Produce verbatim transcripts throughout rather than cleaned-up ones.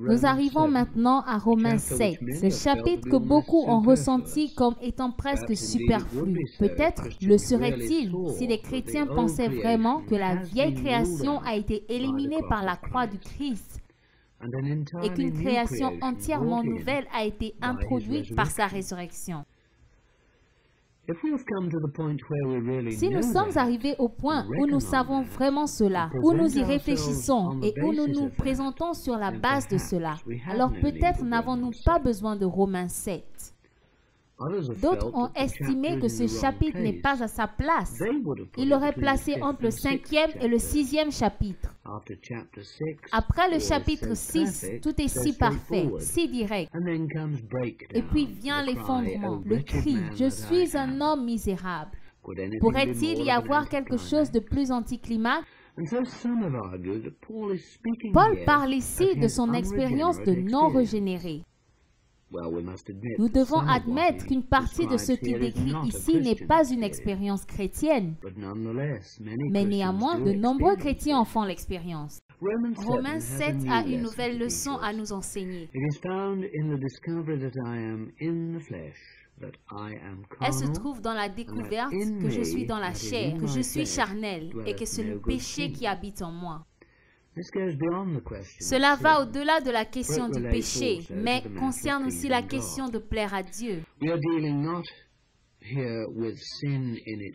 Nous arrivons maintenant à Romains sept, ce chapitre que beaucoup ont ressenti comme étant presque superflu. Peut-être le serait-il si les chrétiens pensaient vraiment que la vieille création a été éliminée par la croix du Christ et qu'une création entièrement nouvelle a été introduite par sa résurrection. Si nous sommes arrivés au point où nous savons vraiment cela, où nous y réfléchissons et où nous nous présentons sur la base de cela, alors peut-être n'avons-nous pas besoin de Romains sept. D'autres ont estimé que ce chapitre n'est pas à sa place. Ils l'auraient placé entre le cinquième et le sixième chapitre. Après le chapitre six, tout est si parfait, si direct. Et puis vient l'effondrement, le cri « Je suis un homme misérable ». Pourrait-il y avoir quelque chose de plus anticlimax? Paul parle ici de son expérience de non-régénéré. Nous devons admettre qu'une partie de ce qui décrit ici n'est pas une expérience chrétienne, mais néanmoins, de nombreux chrétiens en font l'expérience. Romains sept a une nouvelle leçon à nous enseigner. Elle se trouve dans la découverte que je suis dans la chair, que je suis charnel, et que c'est le péché qui habite en moi. Cela va au-delà de la question du péché, mais concerne aussi la question de plaire à Dieu.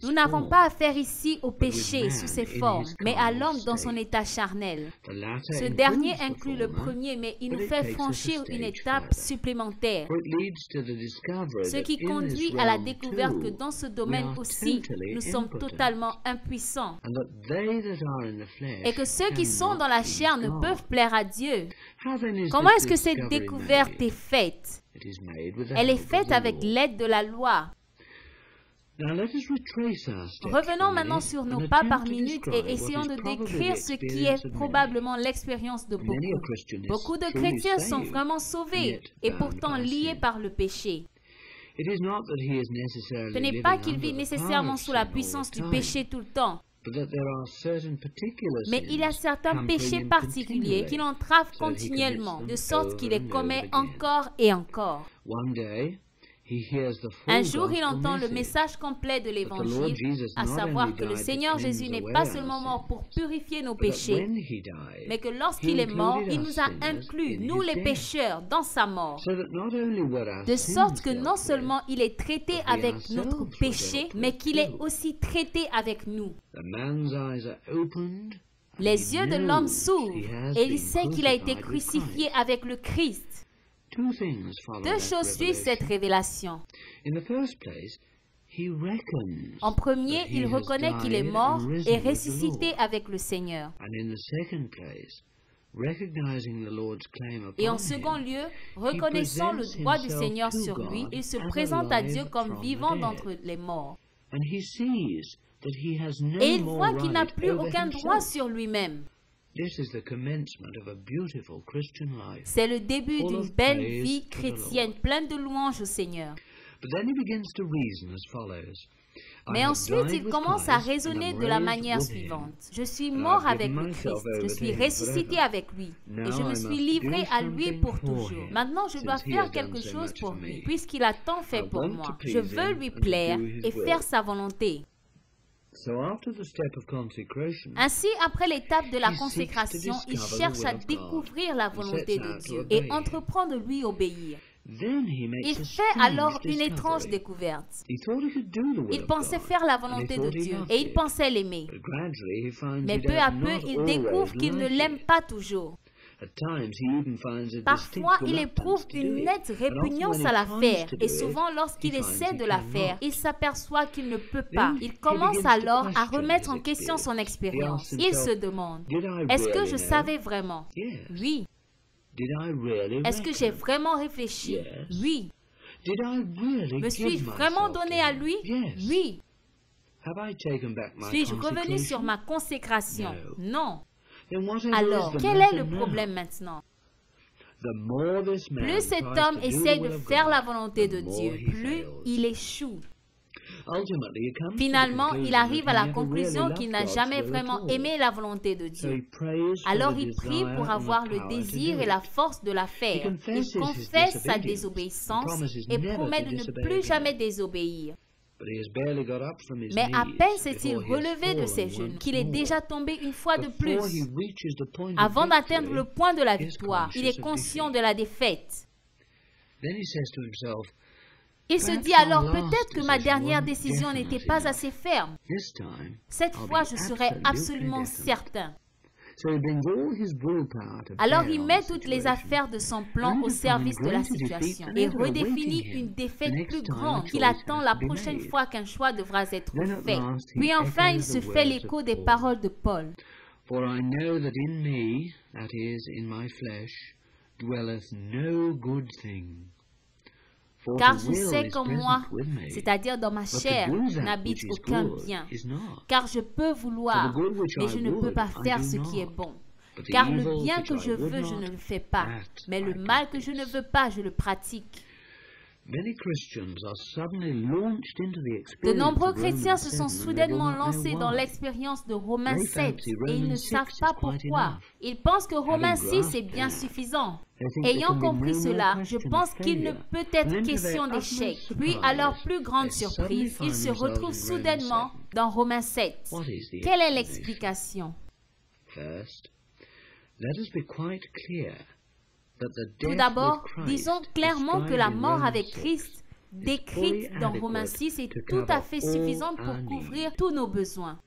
Nous n'avons pas affaire ici au péché sous ses formes, mais à l'homme dans son état charnel. Ce dernier inclut le premier, mais il nous fait franchir une étape supplémentaire, ce qui conduit à la découverte que dans ce domaine aussi, nous sommes totalement impuissants, et que ceux qui sont dans la chair ne peuvent plaire à Dieu. Comment est-ce que cette découverte est faite? Elle est faite avec l'aide de la loi. Revenons maintenant sur nos pas par minute et essayons de décrire ce qui est probablement l'expérience de beaucoup. Beaucoup de chrétiens sont vraiment sauvés et pourtant liés par le péché. Ce n'est pas qu'ils vivent nécessairement sous la puissance du péché tout le temps, mais il y a certains péchés particuliers qui l'entravent continuellement, de sorte qu'il les commet encore et encore. Un jour, il entend le message complet de l'Évangile, à savoir que le Seigneur Jésus n'est pas seulement mort pour purifier nos péchés, mais que lorsqu'il est mort, il nous a inclus, nous les pécheurs, dans sa mort, de sorte que non seulement il est traité avec notre péché, mais qu'il est aussi traité avec nous. Les yeux de l'homme s'ouvrent et il sait qu'il a été crucifié avec le Christ. Deux choses suivent cette révélation. En premier, il reconnaît qu'il est mort et ressuscité avec le Seigneur. Et en second lieu, reconnaissant le droit du Seigneur sur lui, il se présente à Dieu comme vivant d'entre les morts. Et il voit qu'il n'a plus aucun droit sur lui-même. C'est le début d'une belle vie chrétienne pleine de louanges au Seigneur. Mais ensuite, il commence à raisonner de la manière suivante. Je suis mort avec le Christ, je suis ressuscité avec lui, et je me suis livré à lui pour toujours. Maintenant, je dois faire quelque chose pour lui, puisqu'il a tant fait pour moi. Je veux lui plaire et faire sa volonté. Ainsi, après l'étape de la consécration, il cherche à découvrir la volonté de Dieu et entreprend de lui obéir. Il fait alors une étrange découverte. Il pensait faire la volonté de Dieu et il pensait l'aimer. Mais peu à peu, il découvre qu'il ne l'aime pas toujours. Parfois, il éprouve une nette répugnance à la faire, et souvent lorsqu'il essaie de la faire, il s'aperçoit qu'il ne peut pas. Il commence alors à remettre en question son expérience. Il se demande, est-ce que je savais vraiment? Oui. Est-ce que j'ai vraiment réfléchi? Oui. Me suis-je vraiment donné à lui? Oui. Suis-je revenu sur ma consécration? Non. Alors, quel est le problème maintenant? Plus cet homme essaye de faire la volonté de Dieu, plus il échoue. Finalement, il arrive à la conclusion qu'il n'a jamais vraiment aimé la volonté de Dieu. Alors il prie pour avoir le désir et la force de la faire. Il confesse sa désobéissance et promet de ne plus jamais désobéir. Mais à peine s'est-il relevé de ses genoux qu'il est déjà tombé une fois de plus. Avant d'atteindre le point de la victoire, il est conscient de la défaite. Il se dit alors, peut-être que ma dernière décision n'était pas assez ferme. Cette fois, je serai absolument certain. Alors il met toutes les affaires de son plan au service de la situation et redéfinit une défaite plus grande qu'il attend la prochaine fois qu'un choix devra être fait. Puis enfin, il se fait l'écho des paroles de Paul. Car je sais qu'en moi, c'est-à-dire dans ma chair, n'habite aucun bien. Car je peux vouloir, mais je ne peux pas faire ce qui est bon. Car le bien que je veux, je ne le fais pas. Mais le mal que je ne veux pas, je le pratique. De nombreux chrétiens se sont soudainement lancés dans l'expérience de Romains sept et ils ne savent pas pourquoi. Ils pensent que Romains six est bien suffisant. Ayant compris cela, je pense qu'il ne peut être question d'échec. Puis, à leur plus grande surprise, ils se retrouvent soudainement dans Romains sept. Quelle est l'explication? Tout d'abord, disons clairement que la mort avec Christ, décrite dans Romains six, est tout à fait suffisante pour couvrir tous nos besoins.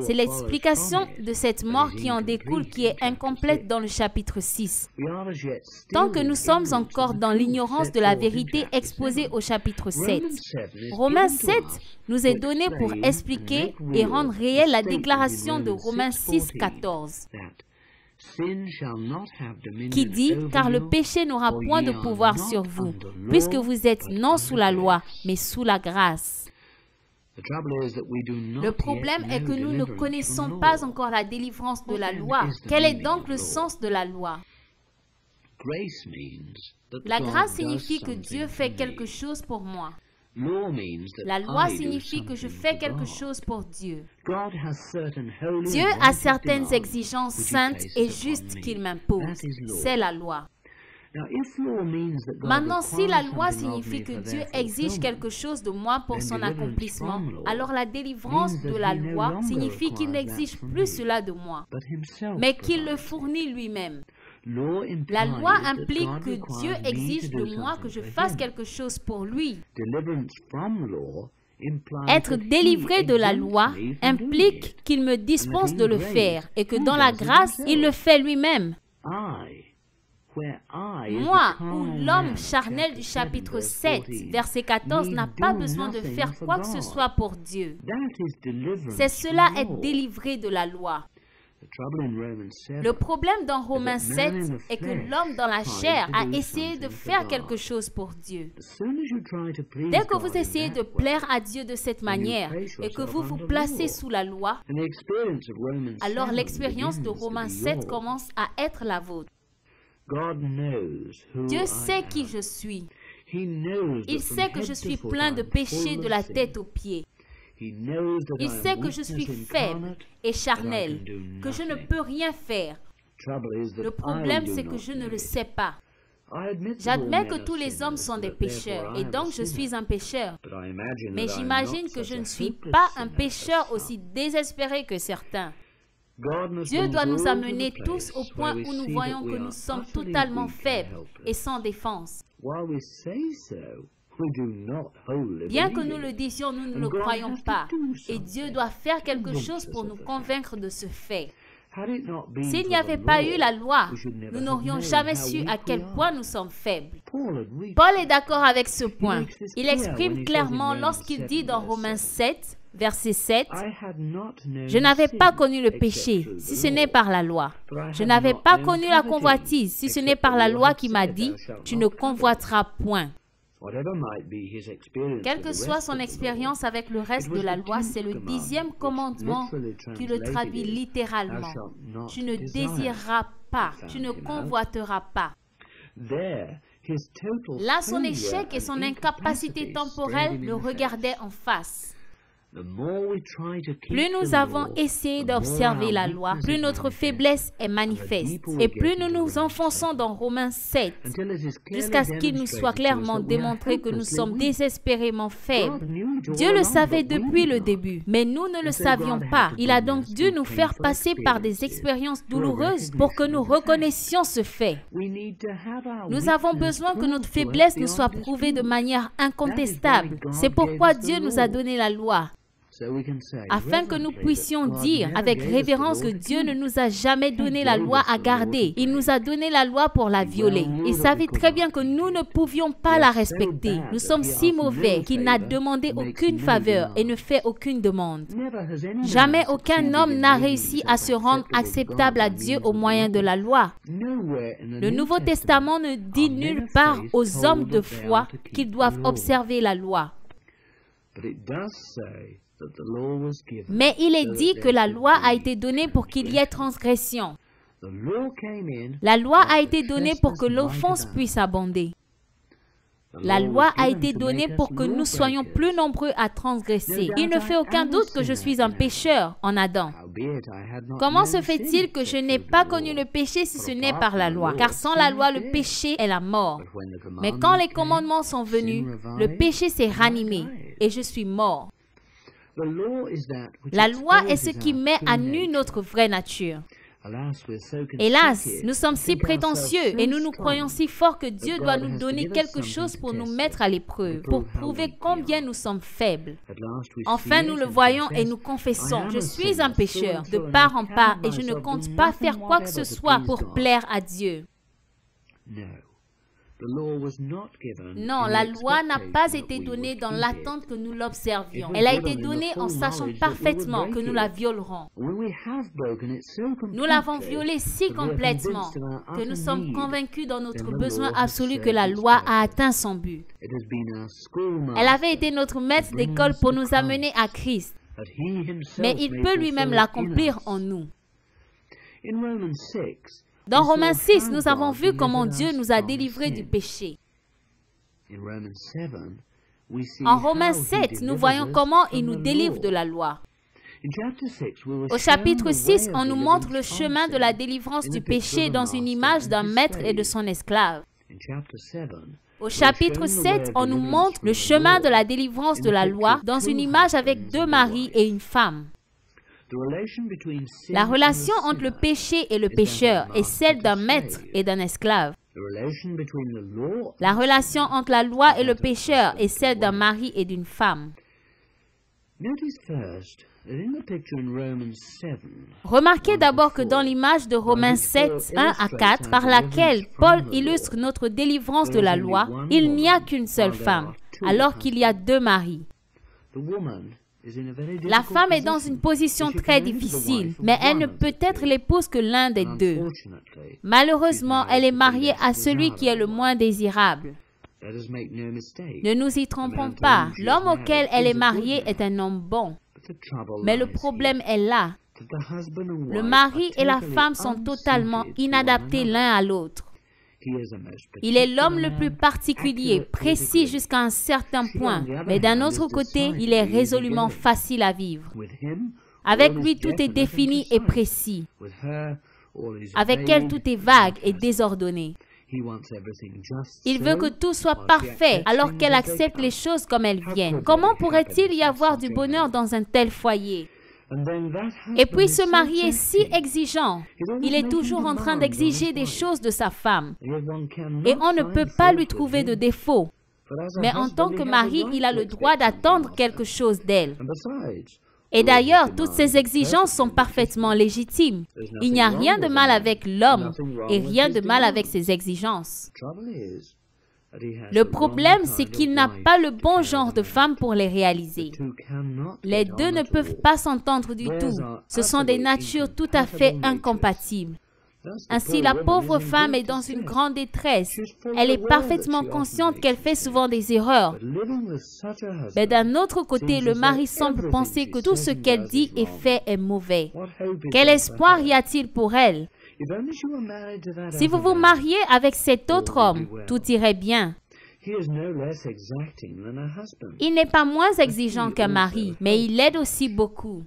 C'est l'explication de cette mort qui en découle qui est incomplète dans le chapitre six. Tant que nous sommes encore dans l'ignorance de la vérité exposée au chapitre sept, Romains sept nous est donné pour expliquer et rendre réelle la déclaration de Romains six, quatorze. Qui dit, car le péché n'aura point de pouvoir sur vous, puisque vous êtes non sous la loi, mais sous la grâce. Le problème est que nous ne connaissons pas encore la délivrance de la loi. Quel est donc le sens de la loi? La grâce signifie que Dieu fait quelque chose pour moi. La loi signifie que je fais quelque chose pour Dieu. Dieu a certaines exigences saintes et justes qu'il m'impose. C'est la loi. Maintenant, si la loi signifie que Dieu exige quelque chose de moi pour son accomplissement, alors la délivrance de la loi signifie qu'il n'exige plus cela de moi, mais qu'il le fournit lui-même. La loi implique que Dieu exige de moi que je fasse quelque chose pour lui. Être délivré de la loi implique qu'il me dispense de le faire et que dans la grâce, il le fait lui-même. Moi, ou l'homme charnel du chapitre sept, verset quatorze, n'a pas besoin de faire quoi que ce soit pour Dieu. C'est cela être délivré de la loi. Le problème dans Romains sept est que l'homme dans la chair a essayé de faire quelque chose pour Dieu. Dès que vous essayez de plaire à Dieu de cette manière et que vous vous placez sous la loi, alors l'expérience de Romains sept commence à être la vôtre. Dieu sait qui je suis. Il sait que je suis plein de péchés de la tête aux pieds. Il sait que je suis faible et charnel, que je ne peux rien faire. Le problème, c'est que je ne le sais pas. J'admets que tous les hommes sont des pécheurs, et donc je suis un pécheur. Mais j'imagine que je ne suis pas un pécheur aussi désespéré que certains. Dieu doit nous amener tous au point où nous voyons que nous sommes totalement faibles et sans défense. Bien que nous le disions, nous ne le croyons pas. Et Dieu doit faire quelque chose pour nous convaincre de ce fait. S'il n'y avait pas eu la loi, nous n'aurions jamais su à quel point nous sommes faibles. Paul est d'accord avec ce point. Il exprime clairement lorsqu'il dit dans Romains sept, verset sept, « Je n'avais pas connu le péché, si ce n'est par la loi. Je n'avais pas connu la convoitise, si ce n'est par la loi qui m'a dit, « Tu ne convoiteras point. » Quelle que soit son expérience avec le reste de la loi, c'est le dixième commandement qui le traduit littéralement. Tu ne désireras pas, tu ne convoiteras pas. Là, son échec et son incapacité temporelle le regardaient en face. Plus nous avons essayé d'observer la loi, plus notre faiblesse est manifeste et plus nous nous enfonçons dans Romains sept, jusqu'à ce qu'il nous soit clairement démontré que nous sommes désespérément faibles. Dieu le savait depuis le début, mais nous ne le savions pas. Il a donc dû nous faire passer par des expériences douloureuses pour que nous reconnaissions ce fait. Nous avons besoin que notre faiblesse nous soit prouvée de manière incontestable. C'est pourquoi Dieu nous a donné la loi, afin que nous puissions dire avec révérence que Dieu ne nous a jamais donné la loi à garder. Il nous a donné la loi pour la violer. Il savait très bien que nous ne pouvions pas la respecter. Nous sommes si mauvais qu'il n'a demandé aucune faveur et ne fait aucune demande. Jamais aucun homme n'a réussi à se rendre acceptable à Dieu au moyen de la loi. Le Nouveau Testament ne dit nulle part aux hommes de foi qu'ils doivent observer la loi. Mais il est dit que la loi a été donnée pour qu'il y ait transgression. La loi a été donnée pour que l'offense puisse abonder. La loi a été donnée pour que nous soyons plus nombreux à transgresser. Il ne fait aucun doute que je suis un pécheur en Adam. Comment se fait-il que je n'ai pas connu le péché si ce n'est par la loi? Car sans la loi, le péché est la mort. Mais quand les commandements sont venus, le péché s'est ranimé et je suis mort. La loi est ce qui met à nu notre vraie nature. Hélas, nous sommes si prétentieux et nous nous croyons si fort que Dieu doit nous donner quelque chose pour nous mettre à l'épreuve, pour prouver combien nous sommes faibles. Enfin, nous le voyons et nous confessons, je suis un pécheur de part en part et je ne compte pas faire quoi que ce soit pour plaire à Dieu. Non, la loi n'a pas été donnée dans l'attente que nous l'observions. Elle a été donnée en sachant parfaitement que nous la violerons. Nous l'avons violée si complètement que nous sommes convaincus dans notre besoin absolu que la loi a atteint son but. Elle avait été notre maître d'école pour nous amener à Christ, mais il peut lui-même l'accomplir en nous. Dans Romains six, nous avons vu comment Dieu nous a délivrés du péché. En Romains sept, nous voyons comment il nous délivre de la loi. Au chapitre six, on nous montre le chemin de la délivrance du péché dans une image d'un maître et de son esclave. Au chapitre sept, on nous montre le chemin de la délivrance de la loi dans une image avec deux maris et une femme. La relation entre le péché et le pécheur est celle d'un maître et d'un esclave. La relation entre la loi et le pécheur est celle d'un mari et d'une femme. Remarquez d'abord que dans l'image de Romains sept, un à quatre, par laquelle Paul illustre notre délivrance de la loi, il n'y a qu'une seule femme, alors qu'il y a deux maris. La femme est dans une position très difficile, mais elle ne peut être l'épouse que l'un des deux. Malheureusement, elle est mariée à celui qui est le moins désirable. Ne nous y trompons pas, l'homme auquel elle est mariée est un homme bon. Mais le problème est là. Le mari et la femme sont totalement inadaptés l'un à l'autre. Il est l'homme le plus particulier, précis jusqu'à un certain point, mais d'un autre côté, il est résolument facile à vivre. Avec lui, tout est défini et précis. Avec elle, tout est vague et désordonné. Il veut que tout soit parfait, alors qu'elle accepte les choses comme elles viennent. Comment pourrait-il y avoir du bonheur dans un tel foyer ? Et puis ce mari est si exigeant, il est toujours en train d'exiger des choses de sa femme, et on ne peut pas lui trouver de défaut. Mais en tant que mari, il a le droit d'attendre quelque chose d'elle. Et d'ailleurs, toutes ces exigences sont parfaitement légitimes. Il n'y a rien de mal avec l'homme et rien de mal avec ses exigences. Le problème, c'est qu'il n'a pas le bon genre de femme pour les réaliser. Les deux ne peuvent pas s'entendre du tout. Ce sont des natures tout à fait incompatibles. Ainsi, la pauvre femme est dans une grande détresse. Elle est parfaitement consciente qu'elle fait souvent des erreurs. Mais d'un autre côté, le mari semble penser que tout ce qu'elle dit et fait est mauvais. Quel espoir y a-t-il pour elle ? Si vous vous mariez avec cet autre homme, tout irait bien. Il n'est pas moins exigeant qu'un mari, mais il l'aide aussi beaucoup.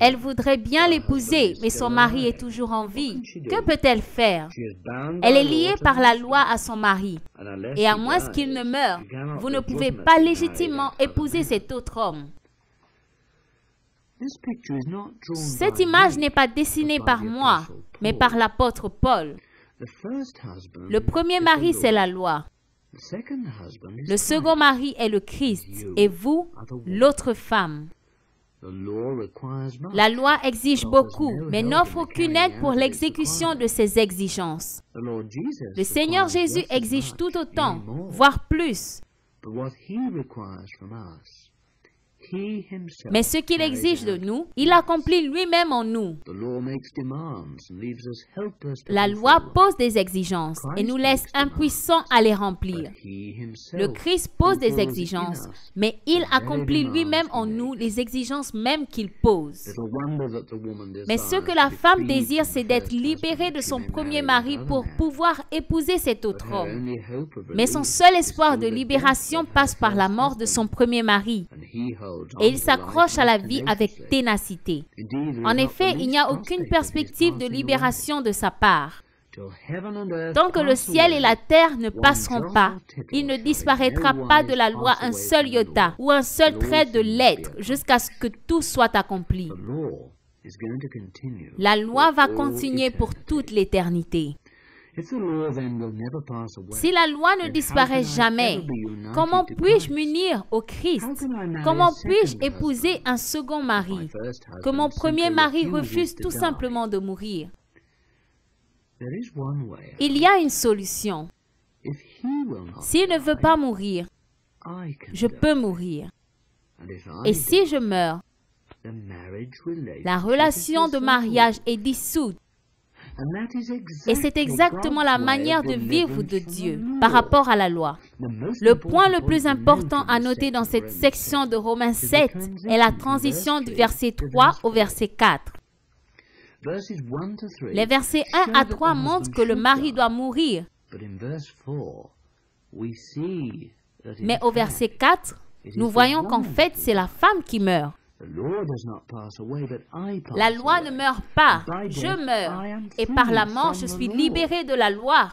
Elle voudrait bien l'épouser, mais son mari est toujours en vie. Que peut-elle faire? Elle est liée par la loi à son mari. Et à moins qu'il ne meure, vous ne pouvez pas légitimement épouser cet autre homme. Cette image n'est pas dessinée par moi, mais par l'apôtre Paul. Le premier mari, c'est la loi. Le second mari est le Christ, et vous, l'autre femme. La loi exige beaucoup, mais n'offre aucune aide pour l'exécution de ces exigences. Le Seigneur Jésus exige tout autant, voire plus. Mais ce qu'il exige de nous, il accomplit lui-même en nous. La loi pose des exigences et nous laisse impuissants à les remplir. Le Christ pose des exigences, mais il accomplit lui-même en nous les exigences mêmes qu'il pose. Mais ce que la femme désire, c'est d'être libérée de son premier mari pour pouvoir épouser cet autre homme. Mais son seul espoir de libération passe par la mort de son premier mari. Et il s'accroche à la vie avec ténacité. En effet, il n'y a aucune perspective de libération de sa part. Tant que le ciel et la terre ne passeront pas, il ne disparaîtra pas de la loi un seul iota ou un seul trait de l'être jusqu'à ce que tout soit accompli. La loi va continuer pour toute l'éternité. Si la loi ne disparaît jamais, comment puis-je m'unir au Christ? Comment puis-je épouser un second mari? Que mon premier mari refuse tout simplement de mourir? Il y a une solution. S'il ne veut pas mourir, je peux mourir. Et si je meurs, la relation de mariage est dissoute. Et c'est exactement la manière de vivre de Dieu par rapport à la loi. Le point le plus important à noter dans cette section de Romains sept est la transition du verset trois au verset quatre. Les versets un à trois montrent que le mari doit mourir, mais au verset quatre, nous voyons qu'en fait, c'est la femme qui meurt. La loi ne meurt pas, je meurs, et par la mort, je suis libéré de la loi.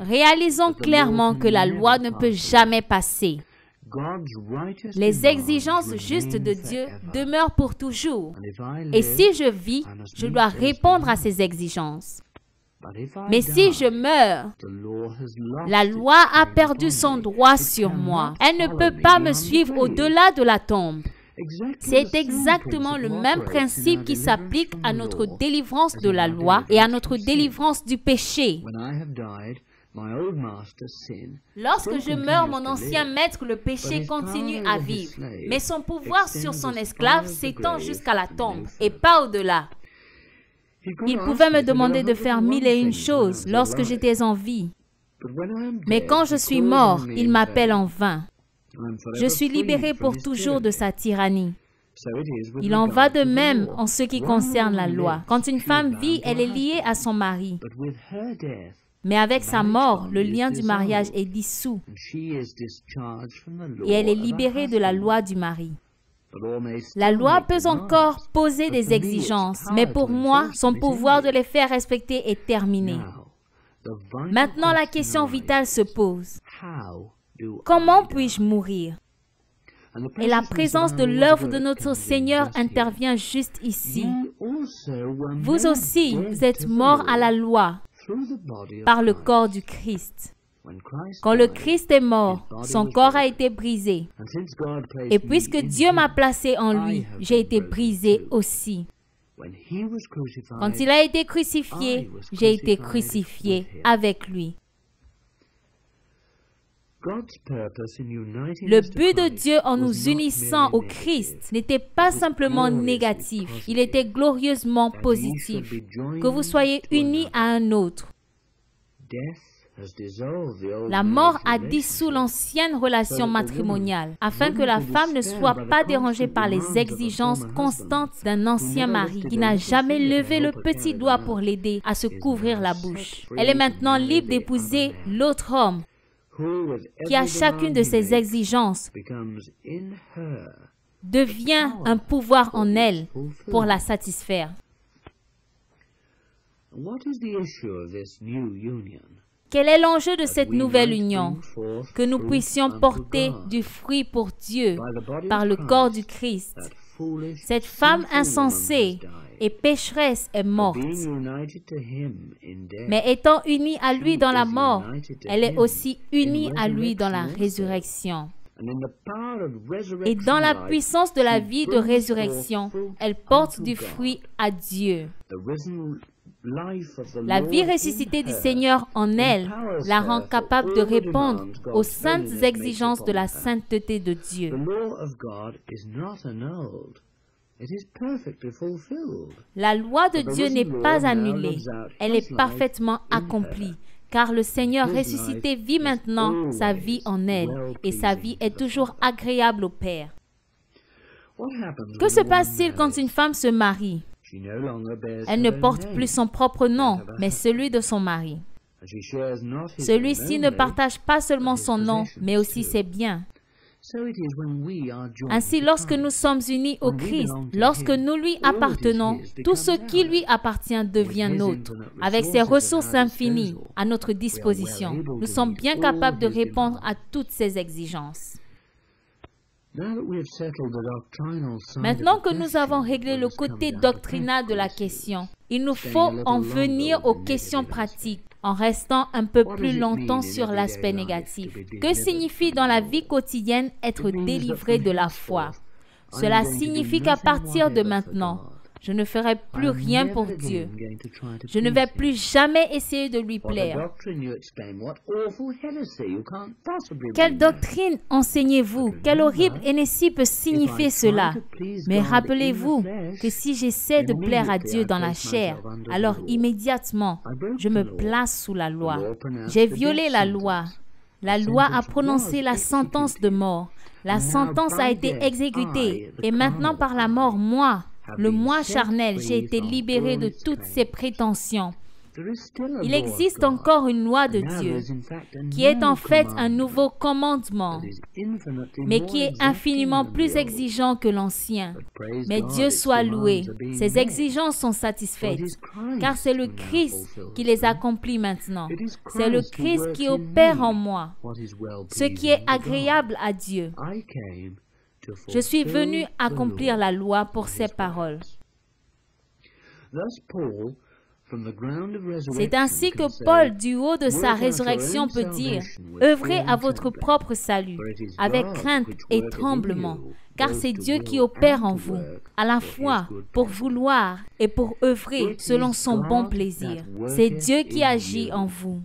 Réalisons clairement que la loi ne peut jamais passer. Les exigences justes de Dieu demeurent pour toujours, et si je vis, je dois répondre à ces exigences. Mais si je meurs, la loi a perdu son droit sur moi. Elle ne peut pas me suivre au-delà de la tombe. C'est exactement le même principe qui s'applique à notre délivrance de la loi et à notre délivrance du péché. Lorsque je meurs, mon ancien maître, le péché, continue à vivre. Mais son pouvoir sur son esclave s'étend jusqu'à la tombe et pas au-delà. Il pouvait me demander de faire mille et une choses lorsque j'étais en vie. Mais quand je suis mort, il m'appelle en vain. Je suis libéré pour toujours de sa tyrannie. Il en va de même en ce qui concerne la loi. Quand une femme vit, elle est liée à son mari. Mais avec sa mort, le lien du mariage est dissous. Et elle est libérée de la loi du mari. La loi peut encore poser des exigences, mais pour moi, son pouvoir de les faire respecter est terminé. Maintenant, la question vitale se pose. Comment puis-je mourir? Et la présence de l'œuvre de notre Seigneur intervient juste ici. Vous aussi, vous êtes morts à la loi par le corps du Christ. Quand le Christ est mort, son corps a été brisé. Et puisque Dieu m'a placé en lui, j'ai été brisé aussi. Quand il a été crucifié, j'ai été crucifié avec lui. Le but de Dieu en nous unissant au Christ n'était pas simplement négatif, il était glorieusement positif. Que vous soyez unis à un autre. La mort a dissous l'ancienne relation matrimoniale afin que la femme ne soit pas dérangée par les exigences constantes d'un ancien mari qui n'a jamais levé le petit doigt pour l'aider à se couvrir la bouche. Elle est maintenant libre d'épouser l'autre homme qui, à chacune de ses exigences, devient un pouvoir en elle pour la satisfaire. Quel est l'enjeu de cette nouvelle union? Que nous puissions porter du fruit pour Dieu par le corps du Christ. Cette femme insensée et pécheresse est morte, mais étant unie à lui dans la mort, elle est aussi unie à lui dans la résurrection. Et dans la puissance de la vie de résurrection, elle porte du fruit à Dieu. La vie ressuscitée du Seigneur en elle la rend capable de répondre aux saintes exigences de la sainteté de Dieu. La loi de Dieu n'est pas annulée, elle est parfaitement accomplie, car le Seigneur ressuscité vit maintenant sa vie en elle, et sa vie est toujours agréable au Père. Que se passe-t-il quand une femme se marie? Elle ne porte plus son propre nom, mais celui de son mari. Celui-ci ne partage pas seulement son nom, mais aussi ses biens. Ainsi, lorsque nous sommes unis au Christ, lorsque nous lui appartenons, tout ce qui lui appartient devient nôtre, avec ses ressources infinies à notre disposition. Nous sommes bien capables de répondre à toutes ses exigences. Maintenant que nous avons réglé le côté doctrinal de la question, il nous faut en venir aux questions pratiques en restant un peu plus longtemps sur l'aspect négatif. Que signifie dans la vie quotidienne être délivré de la foi? Cela signifie qu'à partir de maintenant, je ne ferai plus rien pour Dieu. Je ne vais plus jamais essayer de lui plaire. Quelle doctrine enseignez-vous? Quelle horrible hérésie peut signifier cela? Mais rappelez-vous que si j'essaie de plaire à Dieu dans la chair, alors immédiatement, je me place sous la loi. J'ai violé la loi. La loi a prononcé la sentence de mort. La sentence a été exécutée. Et maintenant, par la mort, moi, le moi charnel, j'ai été libéré de toutes ces prétentions. Il existe encore une loi de Dieu, qui est en fait un nouveau commandement, mais qui est infiniment plus exigeant que l'ancien. Mais Dieu soit loué, ces exigences sont satisfaites, car c'est le Christ qui les accomplit maintenant. C'est le Christ qui opère en moi ce qui est agréable à Dieu. Je suis venu accomplir la loi pour ces paroles. C'est ainsi que Paul, du haut de sa résurrection, peut dire « Œuvrez à votre propre salut, avec crainte et tremblement, car c'est Dieu qui opère en vous, à la fois pour vouloir et pour œuvrer selon son bon plaisir. C'est Dieu qui agit en vous. »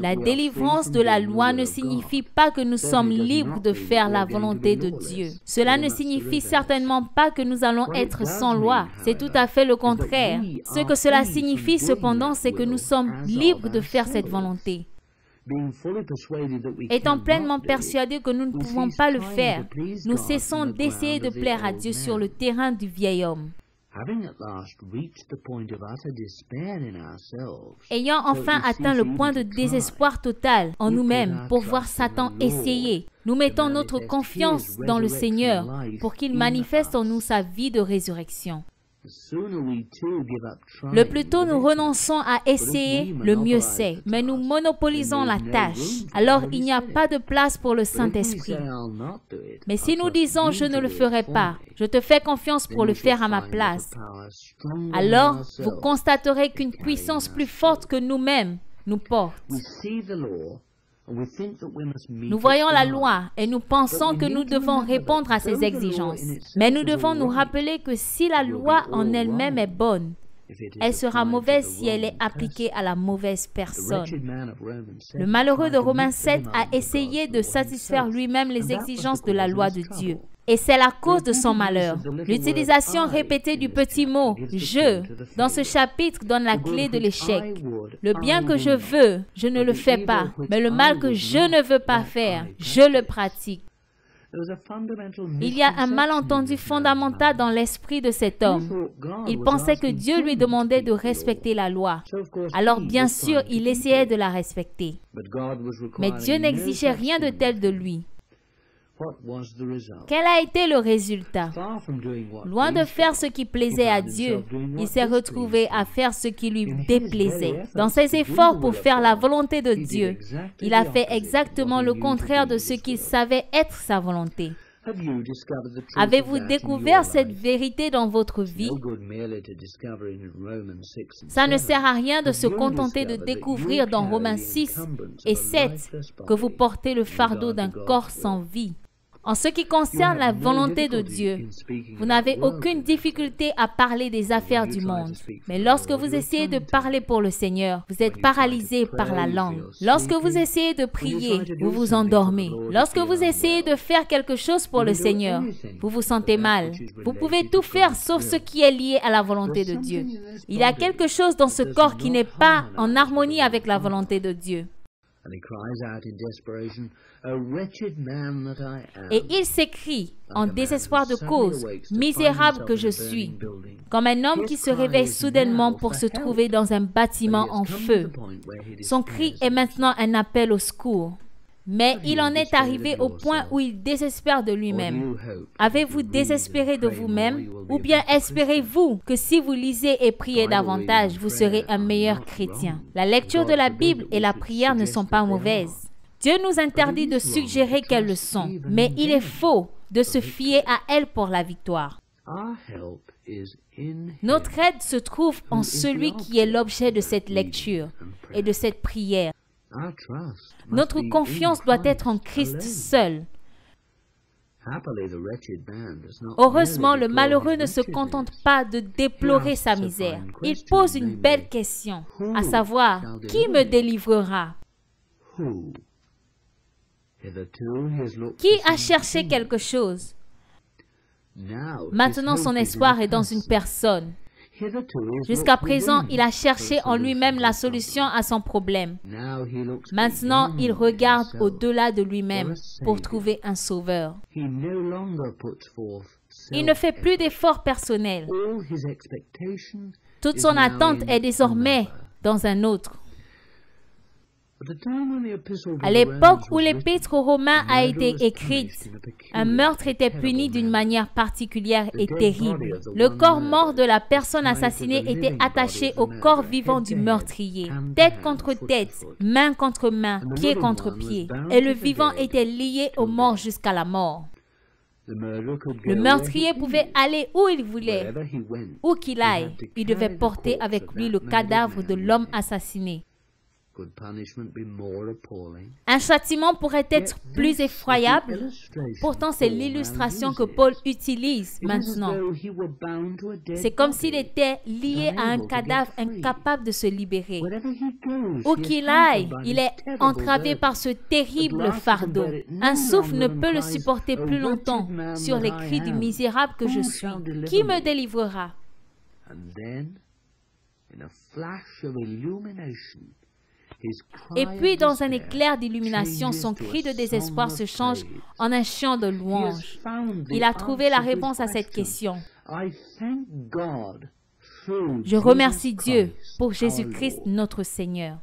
La délivrance de la loi ne signifie pas que nous sommes libres de faire la volonté de Dieu. Cela ne signifie certainement pas que nous allons être sans loi. C'est tout à fait le contraire. Ce que cela signifie cependant, c'est que nous sommes libres de faire cette volonté. Étant pleinement persuadés que nous ne pouvons pas le faire, nous cessons d'essayer de plaire à Dieu sur le terrain du vieil homme. Ayant enfin atteint le point de désespoir total en nous-mêmes pour voir Satan essayer, nous mettons notre confiance dans le Seigneur pour qu'il manifeste en nous sa vie de résurrection. Le plus tôt nous renonçons à essayer, le mieux c'est, mais nous monopolisons la tâche. Alors il n'y a pas de place pour le Saint-Esprit. Mais si nous disons « je ne le ferai pas, je te fais confiance pour le faire à ma place », alors vous constaterez qu'une puissance plus forte que nous-mêmes nous porte. Nous voyons la loi et nous pensons que nous devons répondre à ses exigences. Mais nous devons nous rappeler que si la loi en elle-même est bonne, elle sera mauvaise si elle est appliquée à la mauvaise personne. Le malheureux de Romains sept a essayé de satisfaire lui-même les exigences de la loi de Dieu. Et c'est la cause de son malheur. L'utilisation répétée du petit mot « je » dans ce chapitre donne la clé de l'échec. Le bien que je veux, je ne le fais pas. Mais le mal que je ne veux pas faire, je le pratique. Il y a un malentendu fondamental dans l'esprit de cet homme. Il pensait que Dieu lui demandait de respecter la loi. Alors bien sûr, il essayait de la respecter. Mais Dieu n'exigeait rien de tel de lui. Quel a été le résultat? Loin de faire ce qui plaisait à Dieu, il s'est retrouvé à faire ce qui lui déplaisait. Dans ses efforts pour faire la volonté de Dieu, il a fait exactement le contraire de ce qu'il savait être sa volonté. Avez-vous découvert cette vérité dans votre vie? Ça ne sert à rien de se contenter de découvrir dans Romains six et sept que vous portez le fardeau d'un corps sans vie. En ce qui concerne la volonté de Dieu, vous n'avez aucune difficulté à parler des affaires du monde. Mais lorsque vous essayez de parler pour le Seigneur, vous êtes paralysé par la langue. Lorsque vous essayez de prier, vous vous endormez. Lorsque vous essayez de faire quelque chose pour le Seigneur, vous vous sentez mal. Vous pouvez tout faire sauf ce qui est lié à la volonté de Dieu. Il y a quelque chose dans ce corps qui n'est pas en harmonie avec la volonté de Dieu. Et il s'écrie en désespoir de cause, « Misérable que je suis », comme un homme qui se réveille soudainement pour se trouver dans un bâtiment en feu. Son cri est maintenant un appel au secours. Mais il en est arrivé au point où il désespère de lui-même. Avez-vous désespéré de vous-même? Ou bien espérez-vous que si vous lisez et priez davantage, vous serez un meilleur chrétien? La lecture de la Bible et la prière ne sont pas mauvaises. Dieu nous interdit de suggérer qu'elles le sont, mais il est faux de se fier à elles pour la victoire. Notre aide se trouve en celui qui est l'objet de cette lecture et de cette prière. Notre confiance doit être en Christ seul. Heureusement, le malheureux ne se contente pas de déplorer sa misère. Il pose une belle question, à savoir, qui me délivrera? Qui a cherché quelque chose? Maintenant, son espoir est dans une personne. Jusqu'à présent, il a cherché en lui-même la solution à son problème. Maintenant, il regarde au-delà de lui-même pour trouver un sauveur. Il ne fait plus d'efforts personnels. Toute son attente est désormais dans un autre. À l'époque où l'épître aux Romains a été écrite, un meurtre était puni d'une manière particulière et terrible. Le corps mort de la personne assassinée était attaché au corps vivant du meurtrier, tête contre tête, main contre main, pied contre pied, et le vivant était lié au mort jusqu'à la mort. Le meurtrier pouvait aller où il voulait, où qu'il aille, il devait porter avec lui le cadavre de l'homme assassiné. Un châtiment pourrait être plus effroyable. Pourtant, c'est l'illustration que Paul utilise maintenant. C'est comme s'il était lié à un cadavre incapable de se libérer. Où qu'il aille, il est entravé par ce terrible fardeau. Un souffle ne peut le supporter plus longtemps sur les cris du misérable que je suis. Qui me délivrera? Et puis, dans un éclair d'illumination, son cri de désespoir se change en un chant de louange. Il a trouvé la réponse à cette question. Je remercie Dieu pour Jésus-Christ, notre Seigneur.